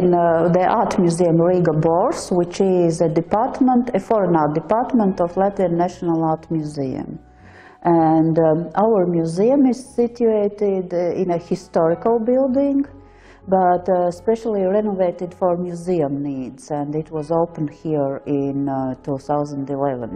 in the Art Museum Riga Bourse, which is a department, a foreign art department of Latvian National Art Museum. And our museum is situated in a historical building, but especially renovated for museum needs, and it was opened here in 2011.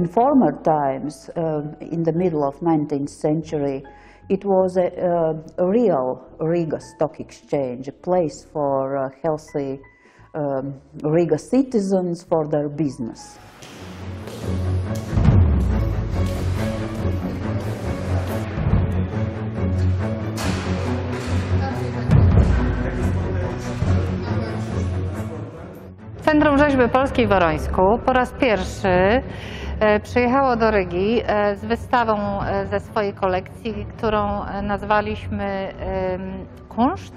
In former times, in the middle of 19th century, it was a real Riga stock exchange, a place for healthy Riga citizens for their business. Centrum Rzeźby Polskiej w Orońsku po raz pierwszy przyjechało do Rygi z wystawą ze swojej kolekcji, którą nazwaliśmy Kunszt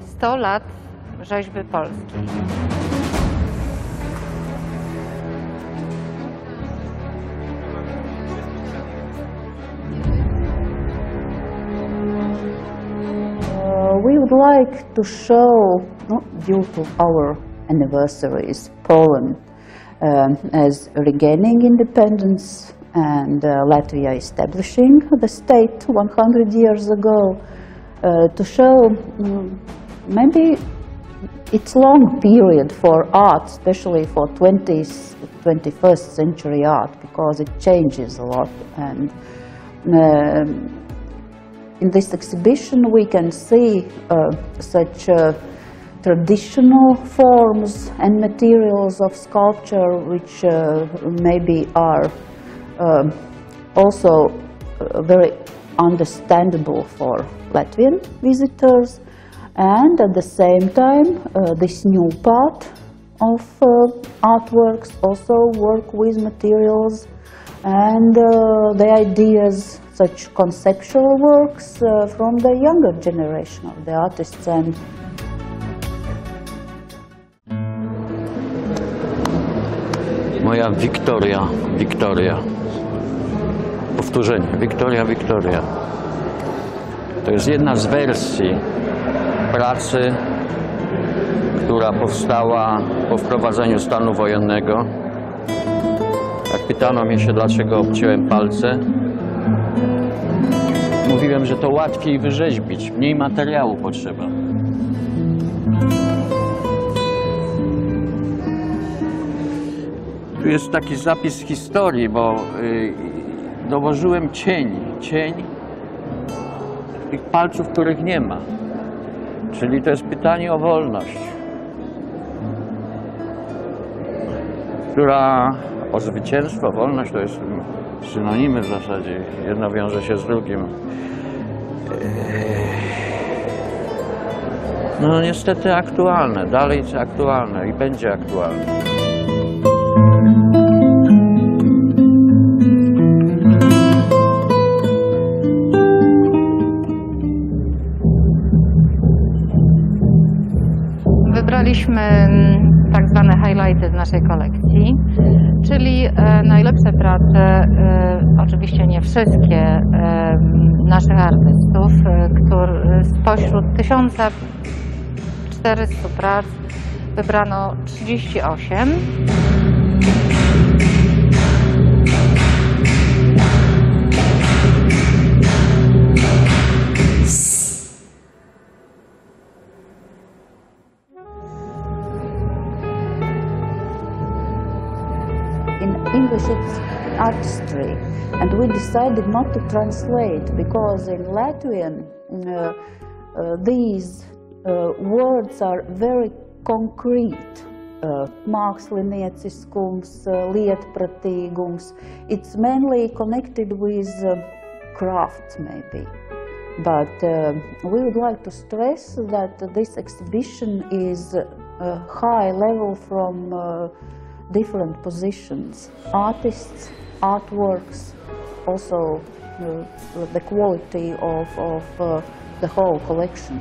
100 lat rzeźby polskiej. We would like to show, due to our anniversaries, Poland as regaining independence and Latvia establishing the state 100 years ago, to show maybe it's long period for art, especially for 21st century art, because it changes a lot. And in this exhibition we can see such traditional forms and materials of sculpture, which maybe are also very understandable for Latvian visitors, and at the same time this new part of artworks also work with materials and the ideas, such conceptual works from the younger generation of the artists and Moja Wiktoria, Wiktoria. Powtórzenie, Wiktoria, Wiktoria. To jest jedna z wersji pracy, która powstała po wprowadzeniu stanu wojennego. Jak pytano mnie się, dlaczego obciąłem palce, mówiłem, że to łatwiej wyrzeźbić, mniej materiału potrzeba. Tu jest taki zapis historii, bo dołożyłem cień tych palców, których nie ma. Czyli to jest pytanie o wolność, o zwycięstwo. Wolność to jest synonimy w zasadzie, jedno wiąże się z drugim. No niestety aktualne, dalej jest aktualne i będzie aktualne. Wybraliśmy tak zwane highlighty z naszej kolekcji, czyli najlepsze prace, oczywiście nie wszystkie, naszych artystów, spośród 1400 prac wybrano 38. Artistry, and we decided not to translate, because in Latvian these words are very concrete. Mākslinieciskums, lietpratīgums. It's mainly connected with crafts, maybe. But we would like to stress that this exhibition is high level from different positions, artists, artworks, also the quality of the whole collection.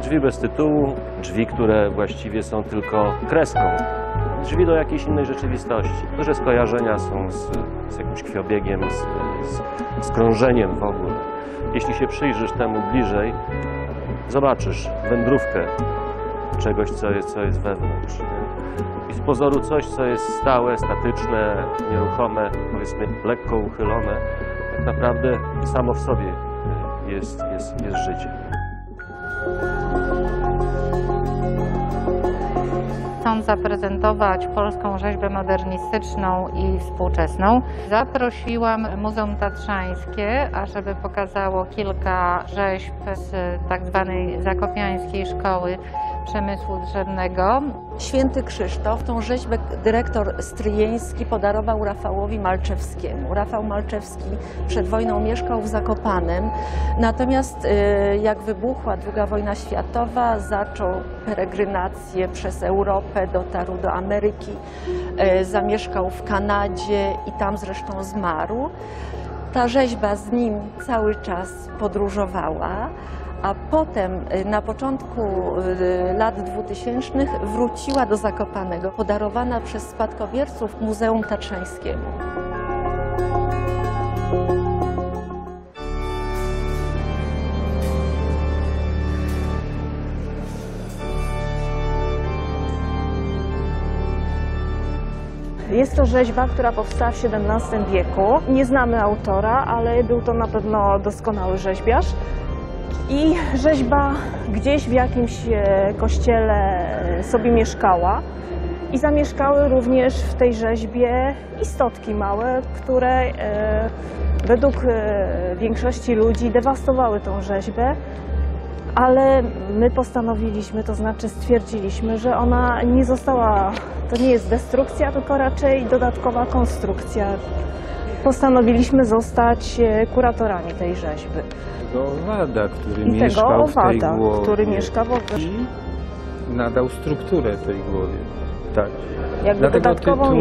Drzwi bez tytułu, drzwi, które właściwie są tylko kreską, drzwi do jakiejś innej rzeczywistości. Duże skojarzenia są z jakimś krwiobiegiem, z krążeniem w ogóle. Jeśli się przyjrzysz temu bliżej, zobaczysz wędrówkę czegoś, co jest wewnątrz. I z pozoru coś, co jest stałe, statyczne, nieruchome, powiedzmy lekko uchylone, tak naprawdę samo w sobie jest życie. Chcąc zaprezentować polską rzeźbę modernistyczną i współczesną, zaprosiłam Muzeum Tatrzańskie, ażeby pokazało kilka rzeźb z tak zwanej zakopiańskiej szkoły przemysłu drzewnego. Święty Krzysztof, tą rzeźbę dyrektor stryjeński podarował Rafałowi Malczewskiemu. Rafał Malczewski przed wojną mieszkał w Zakopanem, natomiast jak wybuchła II wojna światowa, zaczął peregrynację przez Europę, dotarł do Ameryki, zamieszkał w Kanadzie i tam zresztą zmarł. Ta rzeźba z nim cały czas podróżowała. A potem na początku lat 2000 wróciła do Zakopanego, podarowana przez spadkobierców Muzeum Tatrzańskiemu. Jest to rzeźba, która powstała w XVII wieku. Nie znamy autora, ale był to na pewno doskonały rzeźbiarz. I rzeźba gdzieś w jakimś kościele sobie mieszkała i zamieszkały również w tej rzeźbie istotki małe, które według większości ludzi dewastowały tą rzeźbę, ale my postanowiliśmy, to znaczy stwierdziliśmy, że ona nie została, to nie jest destrukcja, tylko raczej dodatkowa konstrukcja. Postanowiliśmy zostać kuratorami tej rzeźby. Tego owada, który mieszkał w tej głowie i nadał strukturę tej głowie. Tak. Dlatego tytuł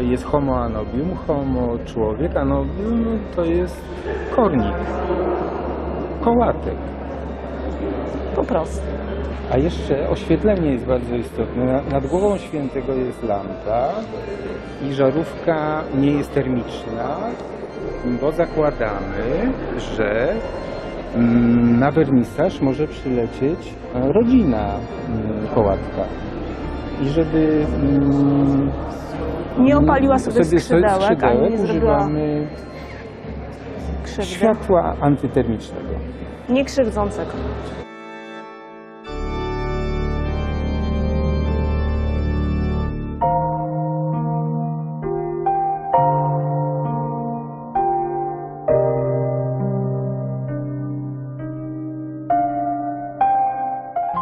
jest homo anobium, homo człowiek, anobium to jest kornik, kołatek. Po prostu. A jeszcze oświetlenie jest bardzo istotne. Nad głową świętego jest lampa i żarówka nie jest termiczna, bo zakładamy, że na wernisaż może przylecieć rodzina kołatka i żeby nie opaliła sobie skrzydełek, ani nie używamy krzywdy. Światła antytermicznego. Nie krzywdzącego.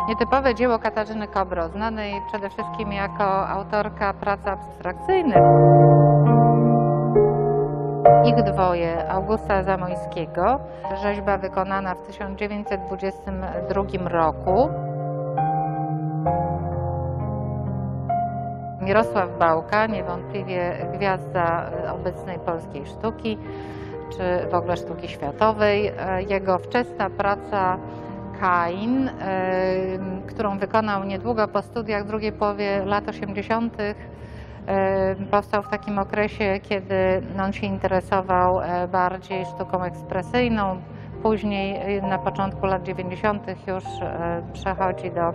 Nietypowe dzieło Katarzyny Kobro, znanej przede wszystkim jako autorka prac abstrakcyjnych. Ich dwoje, Augusta Zamoyskiego, rzeźba wykonana w 1922 roku. Mirosław Bałka, niewątpliwie gwiazda obecnej polskiej sztuki, czy w ogóle sztuki światowej. Jego wczesna praca Kain, którą wykonał niedługo po studiach w drugiej połowie lat 80. Powstał w takim okresie, kiedy on się interesował bardziej sztuką ekspresyjną. Później, na początku lat 90. już przechodzi do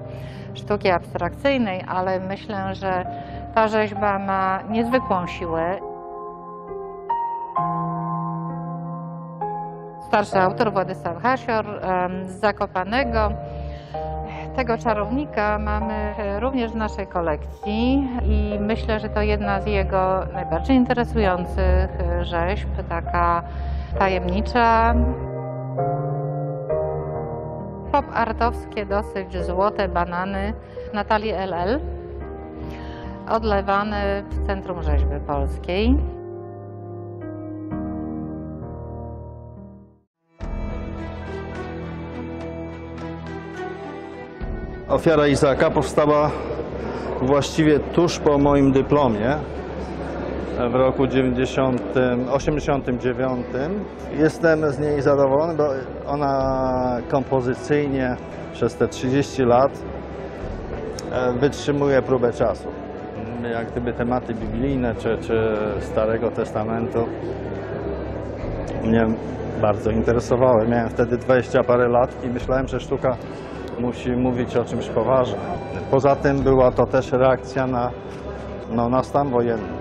sztuki abstrakcyjnej, ale myślę, że ta rzeźba ma niezwykłą siłę. Starszy autor Władysław Hasior z Zakopanego. Tego czarownika mamy również w naszej kolekcji i myślę, że to jedna z jego najbardziej interesujących rzeźb, taka tajemnicza. Pop-artowskie dosyć złote banany Natalii LL, odlewane w Centrum Rzeźby Polskiej. Ofiara Izaka powstała właściwie tuż po moim dyplomie. w roku 89. Jestem z niej zadowolony, bo ona kompozycyjnie przez te 30 lat wytrzymuje próbę czasu. Jak gdyby tematy biblijne czy Starego Testamentu mnie bardzo interesowały. Miałem wtedy 20 parę lat i myślałem, że sztuka musi mówić o czymś poważnym. Poza tym była to też reakcja na stan wojenny.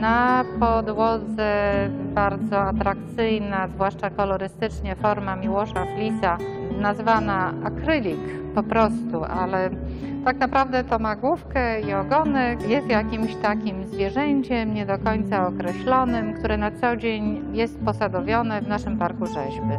Na podłodze bardzo atrakcyjna, zwłaszcza kolorystycznie, forma Miłosza Flisa, nazwana akrylik po prostu, ale tak naprawdę to ma główkę i ogonek, jest jakimś takim zwierzęciem nie do końca określonym, które na co dzień jest posadowione w naszym parku rzeźby.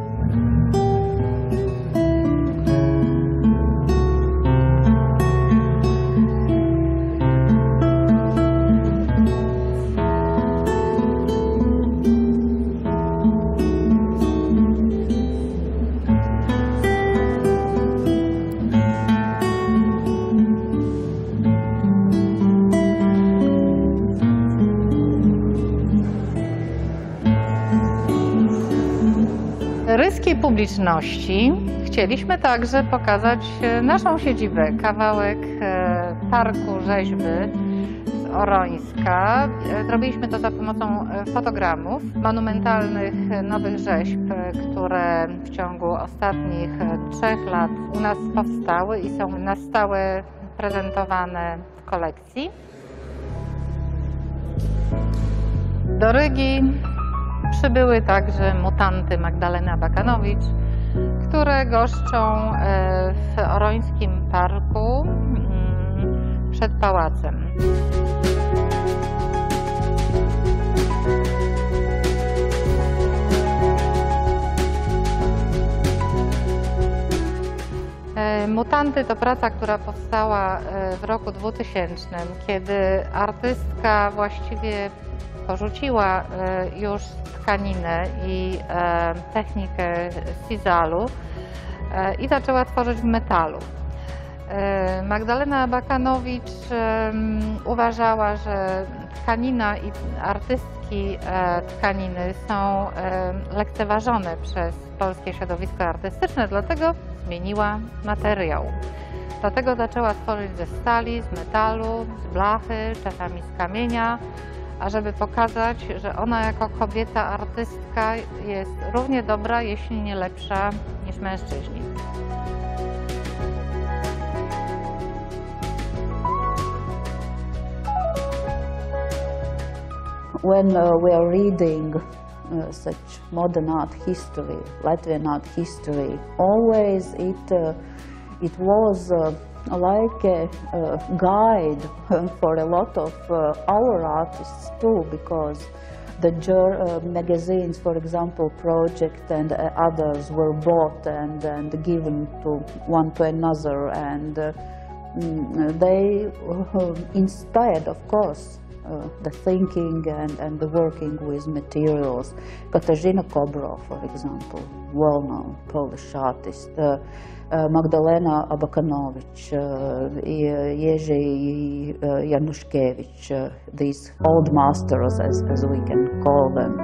Ryskiej publiczności chcieliśmy także pokazać naszą siedzibę, kawałek parku rzeźby z Orońska. Zrobiliśmy to za pomocą fotogramów monumentalnych nowych rzeźb, które w ciągu ostatnich 3 lat u nas powstały i są na stałe prezentowane w kolekcji. Do Rygi przybyły także mutanty Magdaleny Abakanowicz, które goszczą w Orońskim Parku przed pałacem. Mutanty to praca, która powstała w roku 2000, kiedy artystka właściwie porzuciła już tkaninę i technikę sizalu i zaczęła tworzyć w metalu. Magdalena Abakanowicz uważała, że tkanina i artystki tkaniny są lekceważone przez polskie środowisko artystyczne, dlatego zmieniła materiał. Dlatego zaczęła tworzyć ze stali, z metalu, z blachy, czasami z kamienia, ażeby pokazać, że ona jako kobieta artystka jest równie dobra, jeśli nie lepsza niż mężczyźni. When we are reading such modern art history, Latvian art history, always it was like a guide for a lot of our artists too, because the magazines, for example, Project and others were bought and given to one to another, and they inspired, of course, the thinking and the working with materials. Katarzyna Kobro, for example, well-known Polish artist, Magdalena Abakanowicz, Jerzy Jarnuszkiewicz, these old masters, as we can call them.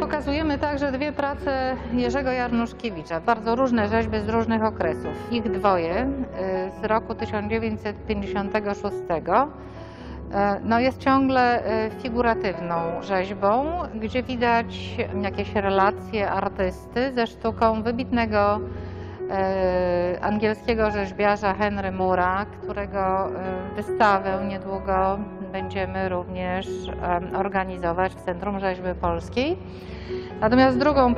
Pokazujemy także 2 prace Jerzego Jarnuszkiewicza, bardzo różne rzeźby z różnych okresów. Ich 2 z roku 1956. No jest ciągle figuratywną rzeźbą, gdzie widać jakieś relacje artysty ze sztuką wybitnego angielskiego rzeźbiarza Henry Moore'a, którego wystawę niedługo będziemy również organizować w Centrum Rzeźby Polskiej. Natomiast druga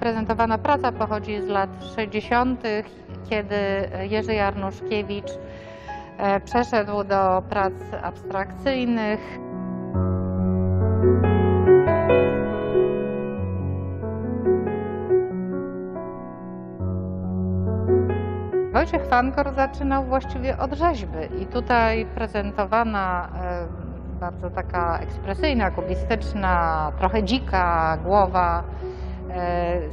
prezentowana praca pochodzi z lat 60., kiedy Jerzy Jarnuszkiewicz przeszedł do prac abstrakcyjnych. Wojciech Fangor zaczynał właściwie od rzeźby i tutaj prezentowana bardzo taka ekspresyjna, kubistyczna, trochę dzika głowa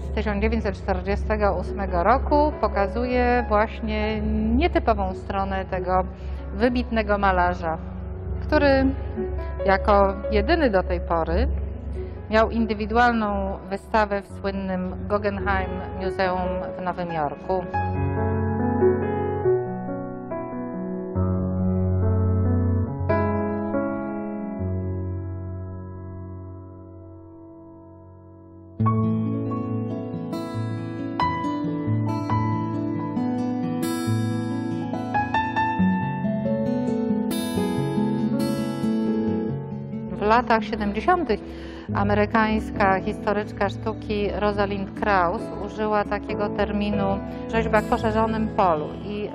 z 1948 roku pokazuje właśnie nietypową stronę tego wybitnego malarza, który jako jedyny do tej pory miał indywidualną wystawę w słynnym Guggenheim Museum w Nowym Jorku. W latach 70. amerykańska historyczka sztuki Rosalind Krauss użyła takiego terminu rzeźba w poszerzonym polu i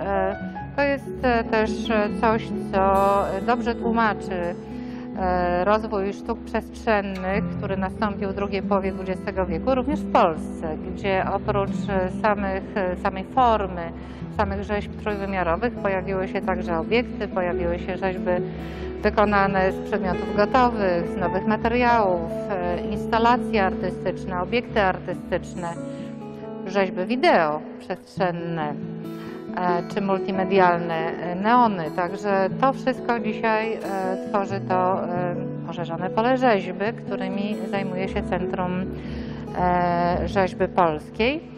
to jest też coś, co dobrze tłumaczy rozwój sztuk przestrzennych, który nastąpił w drugiej połowie XX wieku, również w Polsce, gdzie oprócz samej formy, samych rzeźb trójwymiarowych pojawiły się także obiekty, pojawiły się rzeźby wykonane z przedmiotów gotowych, z nowych materiałów, instalacje artystyczne, obiekty artystyczne, rzeźby wideo przestrzenne czy multimedialne, neony. Także to wszystko dzisiaj tworzy to poszerzone pole rzeźby, którymi zajmuje się Centrum Rzeźby Polskiej.